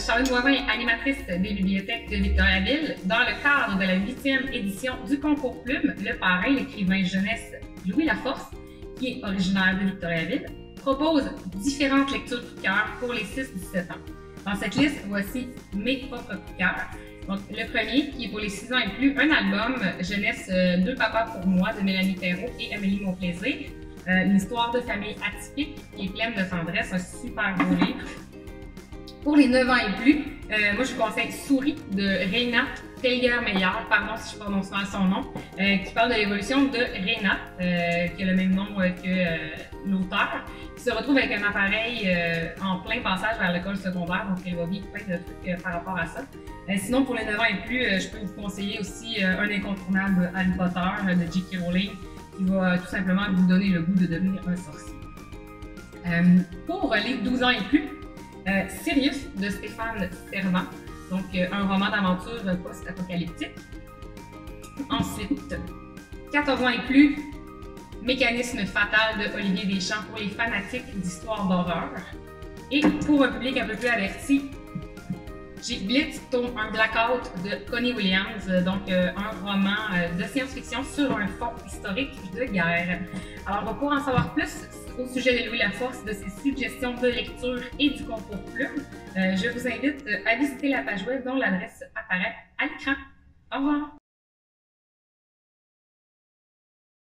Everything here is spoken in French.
Charlyne Boivin, animatrice des bibliothèques de Victoriaville, dans le cadre de la 8e édition du concours Plume, le parrain, l'écrivain jeunesse Louis Laforce, qui est originaire de Victoriaville, propose différentes lectures coup de cœur pour les 6-17 ans. Dans cette liste, voici mes propres coups de cœur. Donc, le premier, qui est pour les 6 ans et plus, un album jeunesse Deux papas pour moi de Mélanie Perrault et Amélie Montplaisé. Une histoire de famille atypique qui est pleine de tendresse, un super beau livre. Pour les 9 ans et plus, moi je vous conseille Souris de Reyna Taylor Meillard, pardon si je prononce mal son nom, qui parle de l'évolution de Reyna, qui a le même nom que l'auteur, qui se retrouve avec un appareil en plein passage vers l'école secondaire, donc elle va vivre plein de trucs par rapport à ça. Sinon pour les 9 ans et plus, je peux vous conseiller aussi un incontournable Harry Potter de JK Rowling, qui va tout simplement vous donner le goût de devenir un sorcier. Pour les 12 ans et plus, Sirius de Stéphane Servant, donc un roman d'aventure post-apocalyptique. Ensuite, 14 ans et plus, Mécanisme fatal de Olivier Deschamps pour les fanatiques d'histoires d'horreur. Et pour un public un peu plus averti, Jig Blitz, tome un Blackout de Connie Williams, donc un roman de science-fiction sur un fond historique de guerre. Alors, pour en savoir plus au sujet de Louis Laforce, de ses suggestions de lecture et du concours Plume, je vous invite à visiter la page web dont l'adresse apparaît à l'écran. Au revoir!